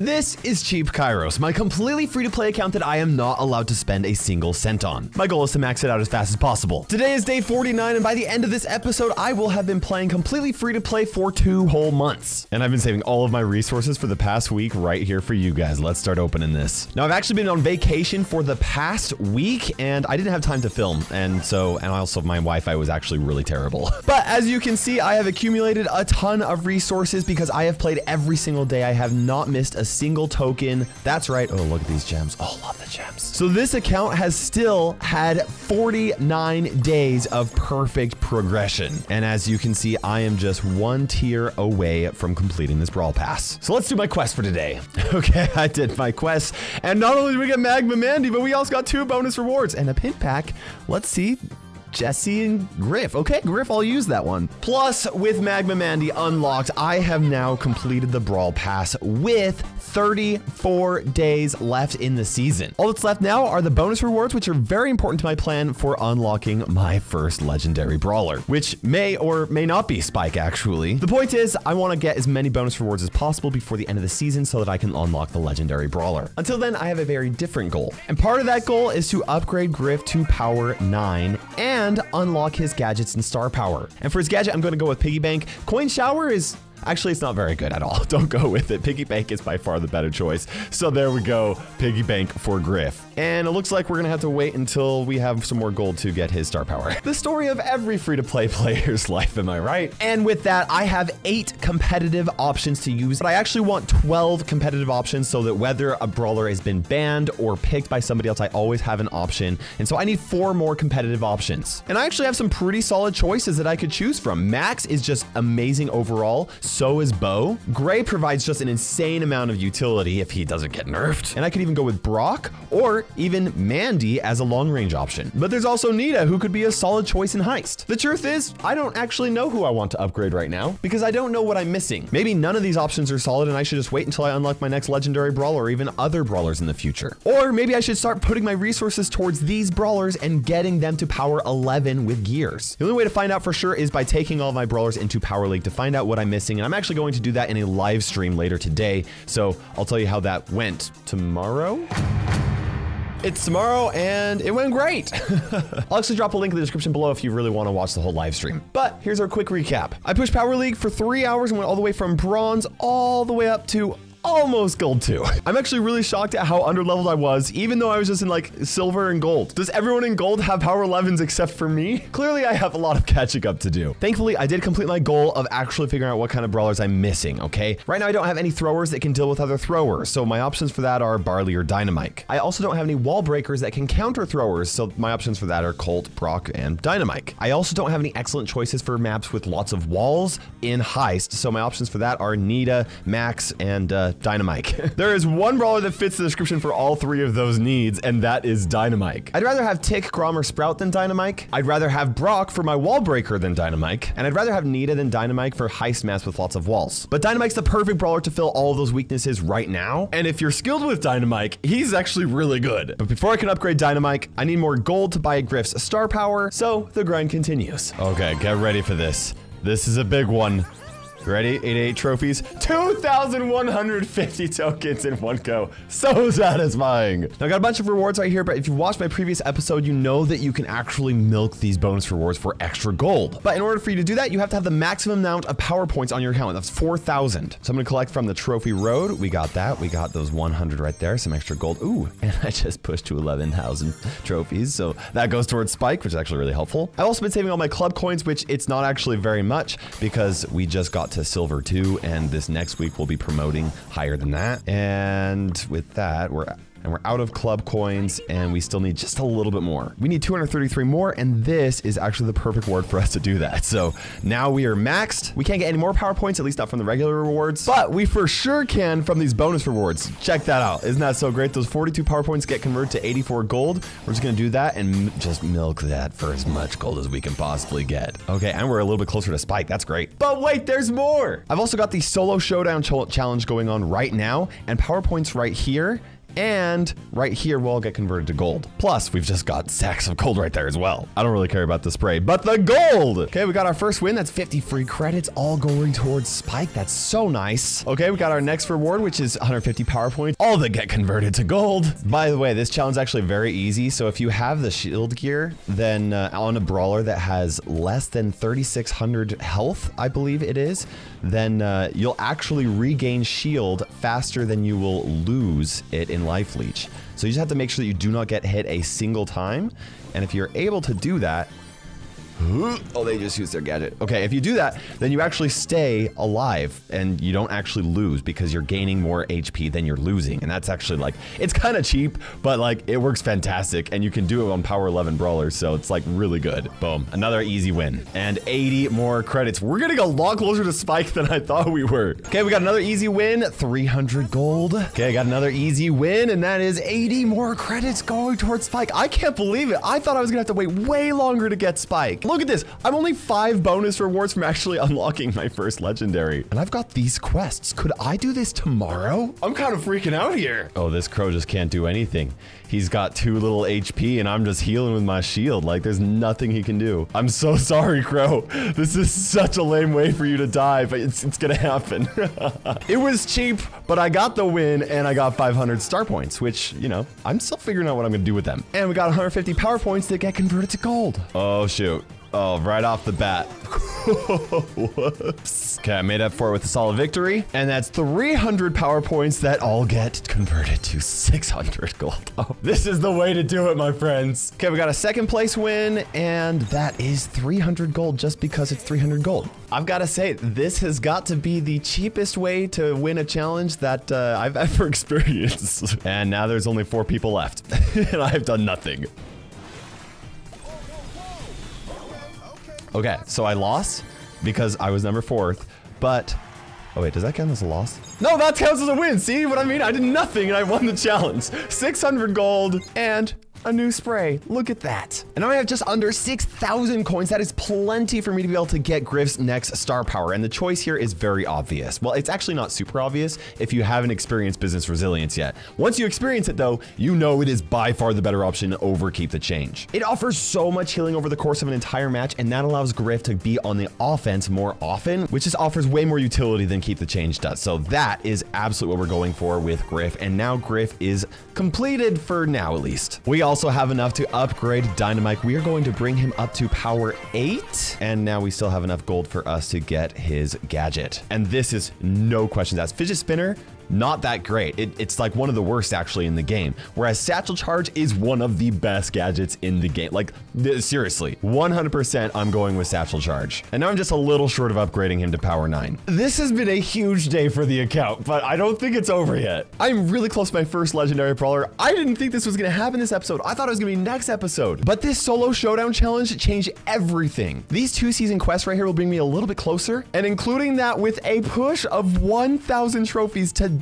This is Cheap Kairos, my completely free-to-play account that I am not allowed to spend a single cent on. My goal is to max it out as fast as possible. Today is day 49, and by the end of this episode, I will have been playing completely free-to-play for 2 whole months. And I've been saving all of my resources for the past week right here for you guys. Let's start opening this. Now, I've actually been on vacation for the past week, and I didn't have time to film, and also my Wi-Fi was actually really terrible. But as you can see, I have accumulated a ton of resources because I have played every single day. I have not missed a single token. That's right. Oh, look at these gems. Oh, love the gems. So this account has still had 49 days of perfect progression. And as you can see, I am just 1 tier away from completing this Brawl Pass. So let's do my quest for today. Okay, I did my quest. And not only did we get Magma Mandy, but we also got 2 bonus rewards and a pin pack. Let's see. Jesse and Griff. Okay, Griff, I'll use that one. Plus, with Magma Mandy unlocked, I have now completed the Brawl Pass with 34 days left in the season. All that's left now are the bonus rewards, which are very important to my plan for unlocking my first legendary brawler, which may or may not be Spike, actually. The point is, I want to get as many bonus rewards as possible before the end of the season so that I can unlock the legendary brawler. Until then, I have a very different goal. And part of that goal is to upgrade Griff to Power 9 and unlock his gadgets and star power. And for his gadget, I'm gonna go with Piggy Bank. Coin Shower is, actually, it's not very good at all. Don't go with it. Piggy Bank is by far the better choice. So there we go, Piggy Bank for Griff. And it looks like we're gonna have to wait until we have some more gold to get his star power. The story of every free-to-play player's life, am I right? And with that, I have 8 competitive options to use, but I actually want 12 competitive options so that whether a brawler has been banned or picked by somebody else, I always have an option. And so I need 4 more competitive options. And I actually have some pretty solid choices that I could choose from. Max is just amazing overall. So is Bo. Gray provides just an insane amount of utility if he doesn't get nerfed. And I could even go with Brock or even Mandy as a long range option. But there's also Nita, who could be a solid choice in Heist. The truth is, I don't actually know who I want to upgrade right now because I don't know what I'm missing. Maybe none of these options are solid and I should just wait until I unlock my next legendary brawler or even other brawlers in the future. Or maybe I should start putting my resources towards these brawlers and getting them to Power 11 with gears. The only way to find out for sure is by taking all my brawlers into Power League to find out what I'm missing, and I'm actually going to do that in a live stream later today, so I'll tell you how that went tomorrow. It's tomorrow, and it went great. I'll actually drop a link in the description below if you really want to watch the whole live stream. But here's our quick recap. I pushed Power League for 3 hours and went all the way from bronze all the way up to almost gold 2. I'm actually really shocked at how underleveled I was, even though I was just in like silver and gold. Does everyone in gold have power 11s except for me? Clearly I have a lot of catching up to do. Thankfully, I did complete my goal of actually figuring out what kind of brawlers I'm missing, okay? Right now I don't have any throwers that can deal with other throwers, so my options for that are Barley or Dynamite. I also don't have any wall breakers that can counter throwers, so my options for that are Colt, Brock, and Dynamite. I also don't have any excellent choices for maps with lots of walls in Heist, so my options for that are Nita, Max, and Dynamite. There is one brawler that fits the description for all 3 of those needs, and that is Dynamite. I'd rather have Tick, Grom, or Sprout than Dynamite. I'd rather have Brock for my wall breaker than Dynamite. And I'd rather have Nita than Dynamite for heist maps with lots of walls. But Dynamite's the perfect brawler to fill all of those weaknesses right now. And if you're skilled with Dynamite, he's actually really good. But before I can upgrade Dynamite, I need more gold to buy Griff's star power, so the grind continues. Okay, get ready for this. This is a big one. Ready? 88 trophies, 2,150 tokens in one go. So satisfying. Now, I got a bunch of rewards right here, but if you watched my previous episode, you know that you can actually milk these bonus rewards for extra gold. But in order for you to do that, you have to have the maximum amount of power points on your account. That's 4,000. So I'm gonna collect from the trophy road. We got that. We got those 100 right there, some extra gold. Ooh, and I just pushed to 11,000 trophies. So that goes towards Spike, which is actually really helpful. I've also been saving all my club coins, which it's not actually very much because we just got to silver 2, and this next week we'll be promoting higher than that. And with that, we're out of club coins, and we still need just a little bit more. We need 233 more, and this is actually the perfect reward for us to do that. So now we are maxed. We can't get any more power points, at least not from the regular rewards, but we for sure can from these bonus rewards. Check that out. Isn't that so great? Those 42 power points get converted to 84 gold. We're just gonna do that and just milk that for as much gold as we can possibly get. Okay, and we're a little bit closer to Spike. That's great. But wait, there's more. I've also got the solo showdown challenge going on right now, and power points right here. and right here will all get converted to gold. Plus, we've just got sacks of gold right there as well. I don't really care about the spray, but the gold! Okay, we got our first win. That's 50 free credits, all going towards Spike. That's so nice. Okay, we got our next reward, which is 150 power points. All that get converted to gold. By the way, this challenge is actually very easy. So if you have the shield gear, then on a brawler that has less than 3,600 health, I believe it is, then you'll actually regain shield faster than you will lose it in Life Leech. So you just have to make sure that you do not get hit a single time. And if you're able to do that, oh, they just used their gadget. Okay, if you do that, then you actually stay alive and you don't actually lose because you're gaining more HP than you're losing. And that's actually like, it's kind of cheap, but like it works fantastic and you can do it on Power 11 Brawlers. So it's like really good. Boom, another easy win and 80 more credits. We're getting a lot closer to Spike than I thought we were. Okay, we got another easy win, 300 gold. Okay, I got another easy win and that is 80 more credits going towards Spike. I can't believe it. I thought I was gonna have to wait way longer to get Spike. Look at this. I'm only 5 bonus rewards from actually unlocking my first legendary. And I've got these quests. Could I do this tomorrow? I'm kind of freaking out here. Oh, this crow just can't do anything. He's got too little HP and I'm just healing with my shield. Like there's nothing he can do. I'm so sorry, Crow. This is such a lame way for you to die, but it's gonna happen. It was cheap, but I got the win and I got 500 star points, which, you know, I'm still figuring out what I'm gonna do with them. And we got 150 power points that get converted to gold. Oh, shoot. Oh, right off the bat. Whoops. Okay, I made up for it with a solid victory. And that's 300 power points that all get converted to 600 gold. Oh, this is the way to do it, my friends. Okay, we got a second place win, and that is 300 gold just because it's 300 gold. I've got to say, this has got to be the cheapest way to win a challenge that I've ever experienced. And now there's only 4 people left, and I've done nothing. Okay, so I lost because I was number 4th, but, oh wait, does that count as a loss? No, that counts as a win, see what I mean? I did nothing and I won the challenge. 600 gold and a new spray, look at that. And now I have just under 6,000 coins. That is plenty for me to be able to get Griff's next star power. And the choice here is very obvious. Well, it's actually not super obvious if you haven't experienced business resilience yet. Once you experience it though, you know it is by far the better option over Keep the Change. It offers so much healing over the course of an entire match and that allows Griff to be on the offense more often, which just offers way more utility than Keep the Change does. So that is absolutely what we're going for with Griff. And now Griff is completed for now at least. We also have enough to upgrade Dynamike. We are going to bring him up to power 8. And now we still have enough gold for us to get his gadget. And this is no questions asked. Fidget Spinner, not that great. It's like one of the worst actually in the game. Whereas Satchel Charge is one of the best gadgets in the game. Like seriously, 100% I'm going with Satchel Charge. And now I'm just a little short of upgrading him to power 9. This has been a huge day for the account, but I don't think it's over yet. I'm really close to my first legendary brawler. I didn't think this was gonna happen this episode. I thought it was gonna be next episode, but this solo showdown challenge changed everything. These 2 season quests right here will bring me a little bit closer and including that with a push of 1,000 trophies today.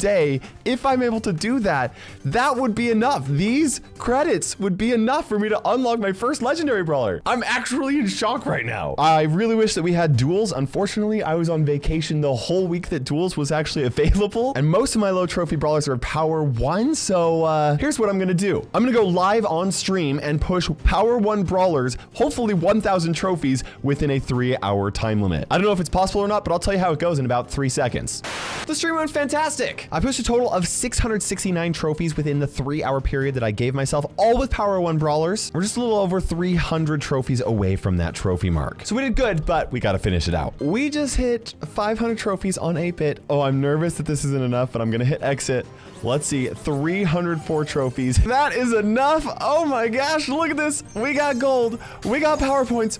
If I'm able to do that, that would be enough. These credits would be enough for me to unlock my first legendary brawler. I'm actually in shock right now. I really wish that we had duels. Unfortunately, I was on vacation the whole week that duels was actually available and most of my low trophy brawlers are power 1. So here's what I'm gonna do. I'm gonna go live on stream and push power 1 brawlers, hopefully 1,000 trophies within a 3-hour time limit. I don't know if it's possible or not, but I'll tell you how it goes in about 3 seconds. The stream went fantastic. I pushed a total of 669 trophies within the 3-hour period that I gave myself, all with Power 1 Brawlers. We're just a little over 300 trophies away from that trophy mark. So we did good, but we gotta finish it out. We just hit 500 trophies on 8-bit. Oh, I'm nervous that this isn't enough, but I'm gonna hit exit. Let's see, 304 trophies. That is enough. Oh my gosh, look at this. We got gold, we got power points.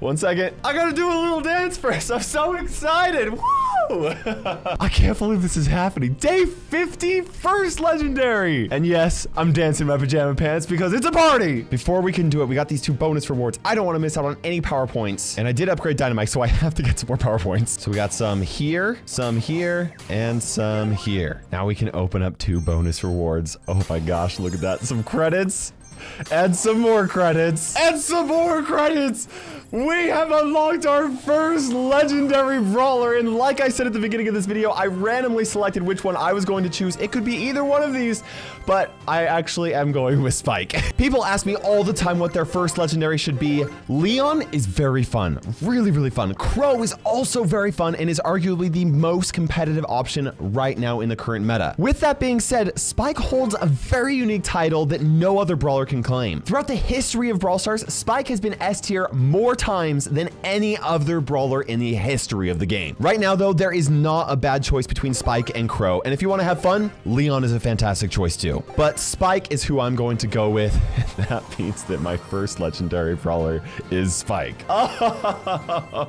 1 second, I gotta do a little dance first. I'm so excited, woo! I can't believe this is happening. Day 50, first legendary. And yes, I'm dancing in my pajama pants because it's a party. Before we can do it, we got these 2 bonus rewards. I don't wanna miss out on any power points. And I did upgrade Dynamike, so I have to get some more power points. So we got some here, and some here. Now we can open up 2 bonus rewards. Oh my gosh, look at that, some credits. Add some more credits. Add some more credits. We have unlocked our first legendary brawler, and like I said at the beginning of this video, I randomly selected which one I was going to choose. It could be either one of these, but I actually am going with Spike. People ask me all the time what their first legendary should be. Leon is very fun. Really, really fun. Crow is also very fun and is arguably the most competitive option right now in the current meta. With that being said, Spike holds a very unique title that no other brawler can claim. Throughout the history of Brawl Stars, Spike has been S tier more times than any other brawler in the history of the game. Right now, though, there is not a bad choice between Spike and Crow, and if you want to have fun, Leon is a fantastic choice too. But Spike is who I'm going to go with, and that means that my first legendary brawler is Spike. Oh,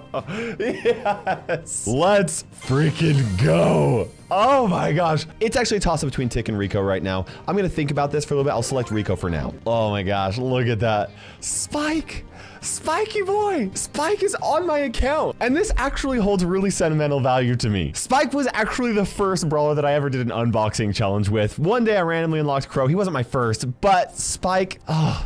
yes! Let's freaking go! Oh my gosh. It's actually a toss-up between Tick and Rico right now. I'm gonna think about this for a little bit. I'll select Rico for now. Oh my gosh, look at that. Spike! Spiky boy! Spike is on my account, and this actually holds really sentimental value to me. Spike was actually the first brawler that I ever did an unboxing challenge with. One day I randomly unlocked Crow. He wasn't my first, but Spike, oh,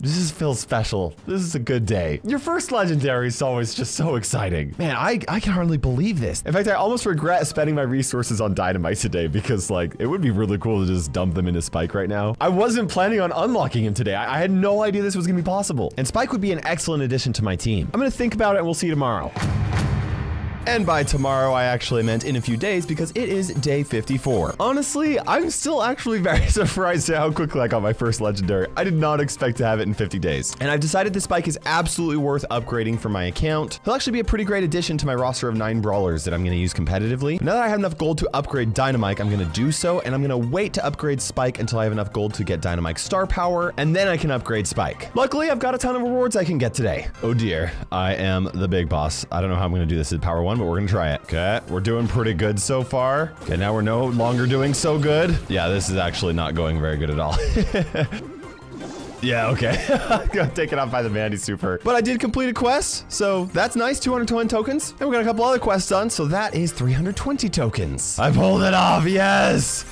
this just feels special. This is a good day. Your first legendary is always just so exciting. Man, I can hardly believe this. In fact, I almost regret spending my resources on Dynamite today because, like, it would be really cool to just dump them into Spike right now. I wasn't planning on unlocking him today. I had no idea this was gonna be possible. And Spike would be an excellent addition to my team. I'm gonna think about it and we'll see you tomorrow. And by tomorrow, I actually meant in a few days because it is day 54. Honestly, I'm still actually very surprised at how quickly I got my first legendary. I did not expect to have it in 50 days. And I've decided this Spike is absolutely worth upgrading for my account. He'll actually be a pretty great addition to my roster of 9 brawlers that I'm going to use competitively. Now that I have enough gold to upgrade Dynamite, I'm going to do so. And I'm going to wait to upgrade Spike until I have enough gold to get Dynamite star power. And then I can upgrade Spike. Luckily, I've got a ton of rewards I can get today. Oh dear, I am the big boss. I don't know how I'm going to do this at Power 1. But we're gonna try it. Okay, we're doing pretty good so far. Okay, now we're no longer doing so good. Yeah, this is actually not going very good at all. Yeah, okay. Got taken out by the Mandy Super. But I did complete a quest, so that's nice, 220 tokens. And we got a couple other quests done, so that is 320 tokens. I pulled it off, yes!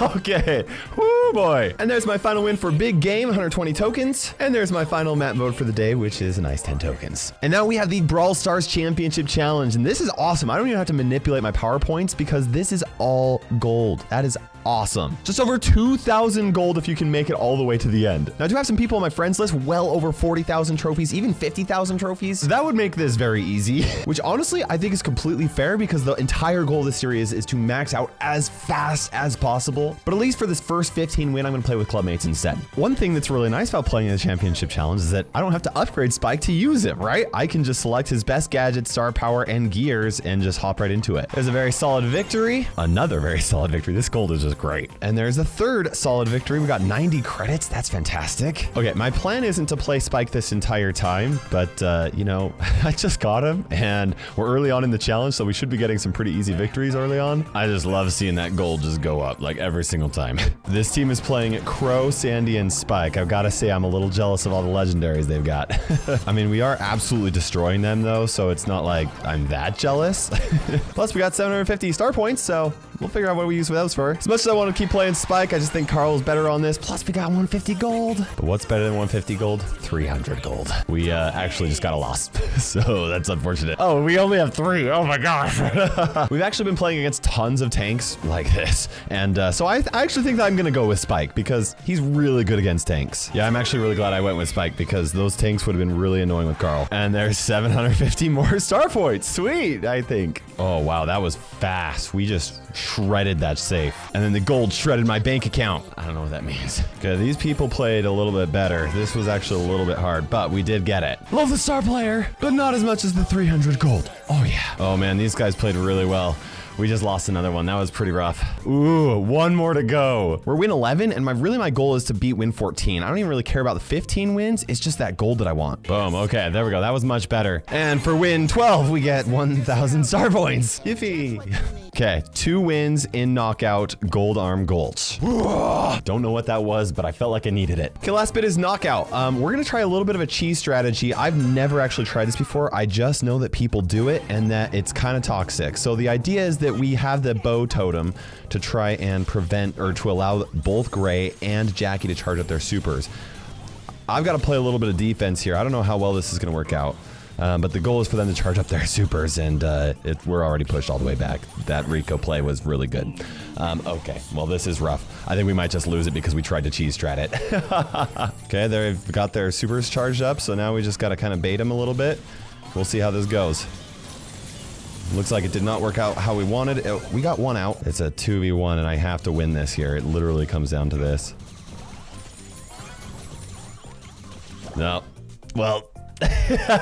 Okay, woo boy. And there's my final win for big game, 120 tokens. And there's my final map mode for the day, which is a nice 10 tokens. And now we have the Brawl Stars Championship Challenge, and this is awesome. I don't even have to manipulate my PowerPoints because this is all gold. That is awesome. Just over 2,000 gold if you can make it all the way to the end. Now I do have some people on my friends list, well over 40,000 trophies, even 50,000 trophies. That would make this very easy, which honestly I think is completely fair because the entire goal of this series is to max out as fast as possible. But at least for this first 15 win, I'm going to play with clubmates instead. One thing that's really nice about playing in the championship challenge is that I don't have to upgrade Spike to use him, right? I can just select his best gadgets, star power, and gears and just hop right into it. There's a very solid victory. Another very solid victory. This gold is just great. And there's a third solid victory. We got 90 credits. That's fantastic. Okay, my plan isn't to play Spike this entire time, but you know, I just got him and we're early on in the challenge, so we should be getting some pretty easy victories early on. I just love seeing that gold just go up. Like every single time. This team is playing Crow, Sandy, and Spike. I've got to say I'm a little jealous of all the legendaries they've got. I mean, we are absolutely destroying them though, so it's not like I'm that jealous. Plus we got 750 star points, so we'll figure out what we use those for. As much as I want to keep playing Spike, I just think Carl's better on this. Plus we got 150 gold. But what's better than 150 gold? 300 gold. We actually just got a loss, so that's unfortunate. Oh, we only have 3. Oh my gosh. We've actually been playing against tons of tanks like this. And so I actually think that I'm gonna go with Spike because he's really good against tanks. Yeah, I'm actually really glad I went with Spike because those tanks would have been really annoying with Carl. And there's 750 more star points. Sweet, I think. Oh wow, that was fast. We just shredded that safe. And then the gold shredded my bank account. I don't know what that means. Okay, these people played a little bit better. This was actually a little bit hard, but we did get it. Love the star player, but not as much as the 300 gold. Oh yeah. Oh man, these guys played really well. We just lost another one. That was pretty rough. Ooh, one more to go. We're win 11, and my goal is to beat win 14. I don't even really care about the 15 wins. It's just that gold that I want. Boom, okay, there we go. That was much better. And for win 12, we get 1,000 star points. Yiffy. Okay, 2 wins in knockout, gold arm golds. Don't know what that was, but I felt like I needed it. Okay, last bit is knockout. We're gonna try a little bit of a cheese strategy. I've never actually tried this before. I just know that people do it and that it's kind of toxic. So the idea is that that we have the bow totem to try and prevent, or to allow both Gray and Jackie to charge up their supers. I've got to play a little bit of defense here. I don't know how well this is going to work out. But the goal is for them to charge up their supers, and we're already pushed all the way back. That Rico play was really good. Okay, well, this is rough. I think we might just lose it because we tried to cheese strat it. Okay, they've got their supers charged up, so now we just got to kind of bait them a little bit. We'll see how this goes. Looks like it did not work out how we wanted. We got one out. It's a 2v1, and I have to win this here. It literally comes down to this. No. Well...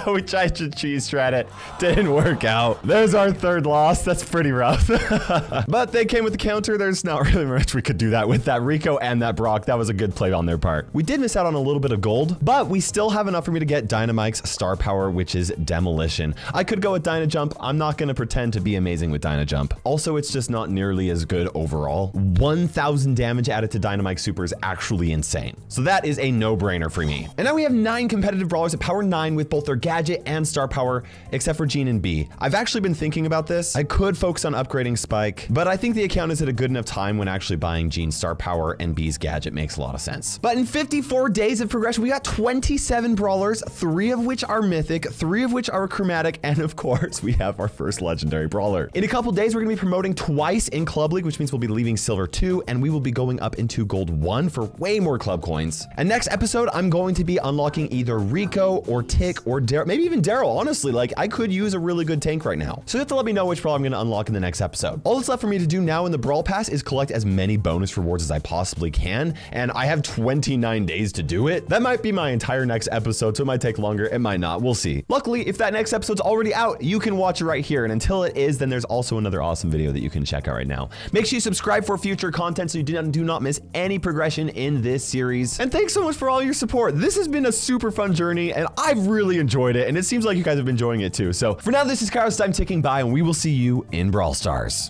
we tried to cheese strat it. Didn't work out. There's our third loss. That's pretty rough. But they came with the counter. There's not really much we could do that with that Rico and that Brock. That was a good play on their part. We did miss out on a little bit of gold, but we still have enough for me to get Dynamike's star power, which is Demolition. I could go with Dynajump. I'm not going to pretend to be amazing with Dynajump. Also, it's just not nearly as good overall. 1,000 damage added to Dynamike Super is actually insane. So that is a no-brainer for me. And now we have 9 competitive brawlers at power 9 with both their gadget and star power, except for Jean and B. I've actually been thinking about this. I could focus on upgrading Spike, but I think the account is at a good enough time when actually buying Jean's star power and B's gadget makes a lot of sense. But in 54 days of progression, we got 27 brawlers, 3 of which are mythic, 3 of which are chromatic, and of course, we have our first legendary brawler. In a couple days, we're gonna be promoting twice in Club League, which means we'll be leaving Silver 2, and we will be going up into Gold 1 for way more club coins. And next episode, I'm going to be unlocking either Rico or Tick or Daryl, maybe even Daryl. Honestly, like, I could use a really good tank right now. So you have to let me know which brawl I'm gonna unlock in the next episode. All that's left for me to do now in the Brawl Pass is collect as many bonus rewards as I possibly can, and I have 29 days to do it. That might be my entire next episode, so it might take longer, it might not, we'll see. Luckily, if that next episode's already out, you can watch it right here, and until it is, then there's also another awesome video that you can check out right now. Make sure you subscribe for future content so you do not miss any progression in this series. And thanks so much for all your support. This has been a super fun journey, and I've really enjoyed it, and it seems like you guys have been enjoying it too. So for now, this is Kairos. Time ticking by, and we will see you in Brawl Stars.